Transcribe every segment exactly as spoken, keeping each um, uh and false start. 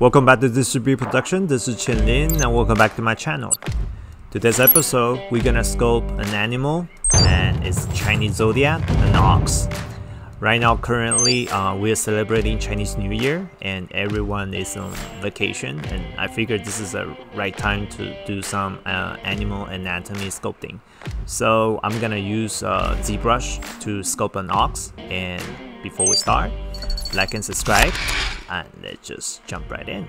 Welcome back to District V Production. This is Chen Lin and welcome back to my channel. Today's episode, we're gonna sculpt an animal, and it's Chinese zodiac, an ox. Right now, currently, uh, we're celebrating Chinese New Year and everyone is on vacation, and I figured this is the right time to do some uh, animal anatomy sculpting. So I'm gonna use uh, ZBrush to sculpt an ox, and before we start, like and subscribe, and let's just jump right in.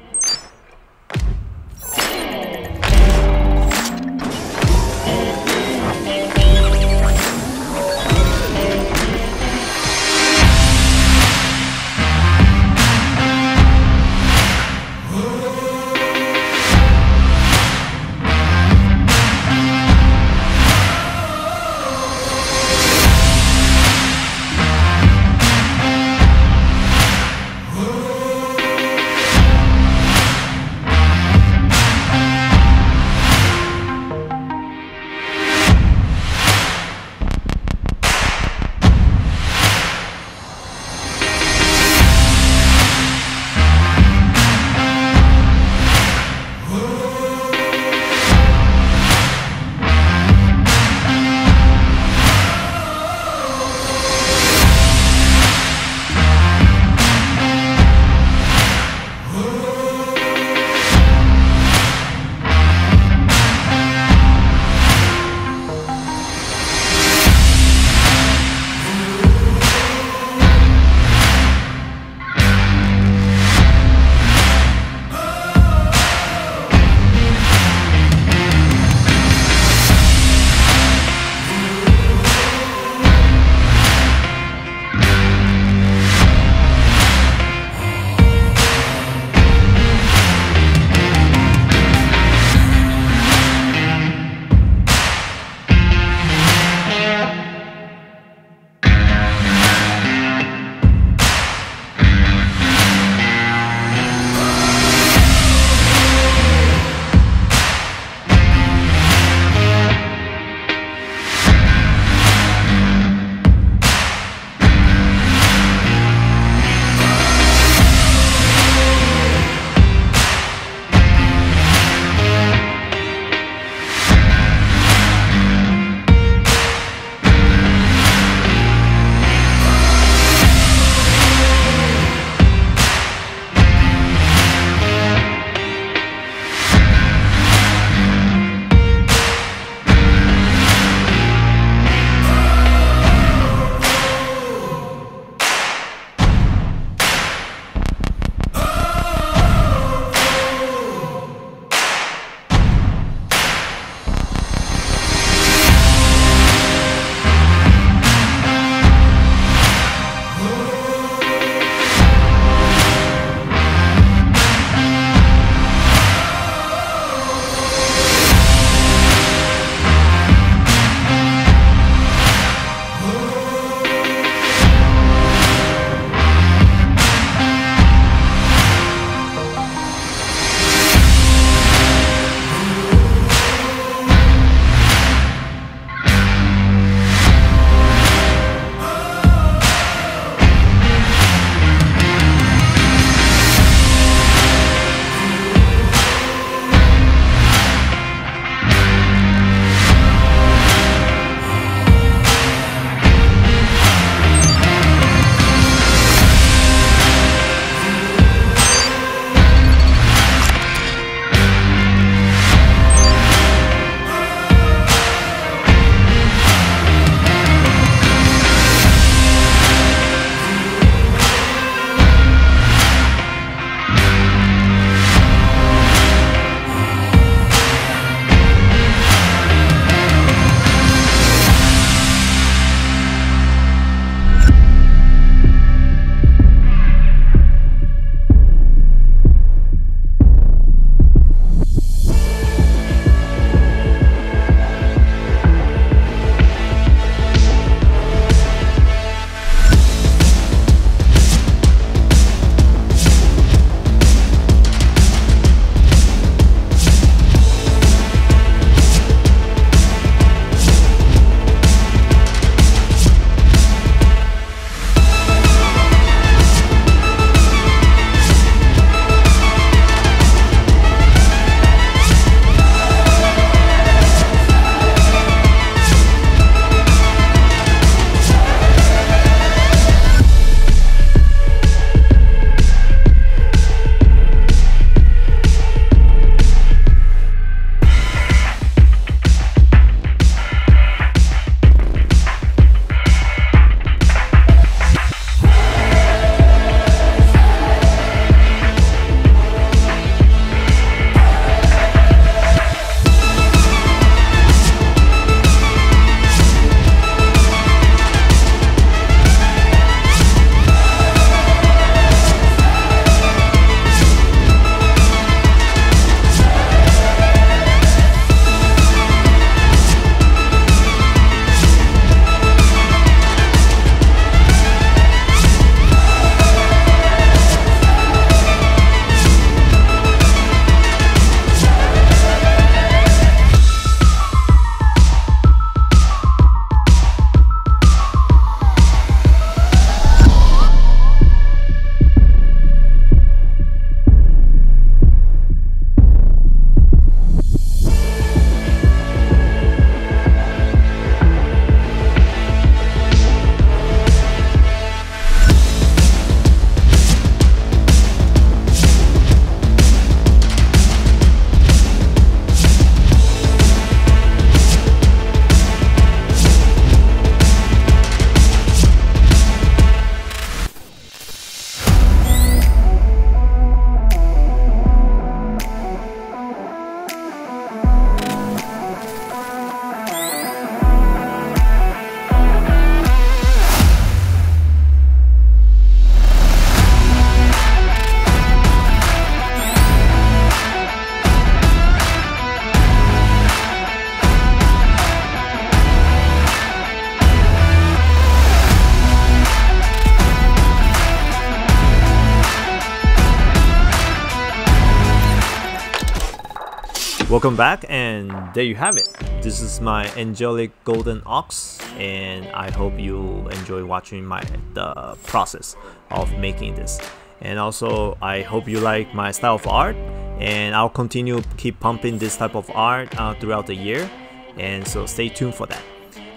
Welcome back, and there you have it. This is my angelic golden ox, and I hope you enjoy watching my the process of making this. And also, I hope you like my style of art, and I'll continue keep pumping this type of art uh, throughout the year, and so stay tuned for that.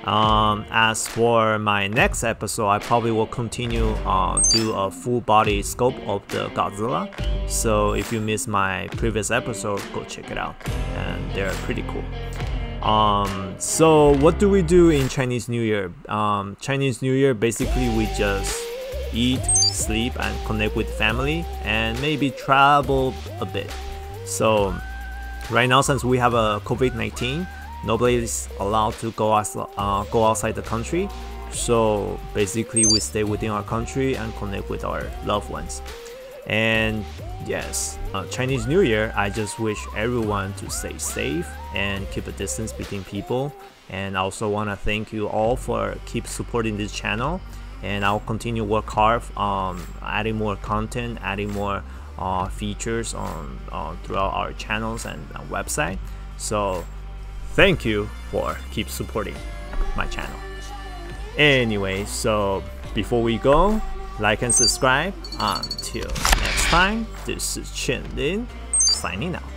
Um, as for my next episode, I probably will continue uh, do a full body scope of the Godzilla. So if you missed my previous episode, go check it out, and they're pretty cool. Um, so what do we do in Chinese New Year? Um, Chinese New Year, basically we just eat, sleep, and connect with family, and maybe travel a bit. So right now, since we have a COVID nineteen, nobody is allowed to go, as, uh, go outside the country, so basically we stay within our country and connect with our loved ones. And yes, uh, Chinese New Year, I just wish everyone to stay safe and keep a distance between people. And I also want to thank you all for keep supporting this channel, and I'll continue work hard um, adding more content, adding more uh, features on uh, throughout our channels and uh, website. So thank you for keep supporting my channel. Anyway, so before we go, like and subscribe. Until next time, this is Chen Lin signing out.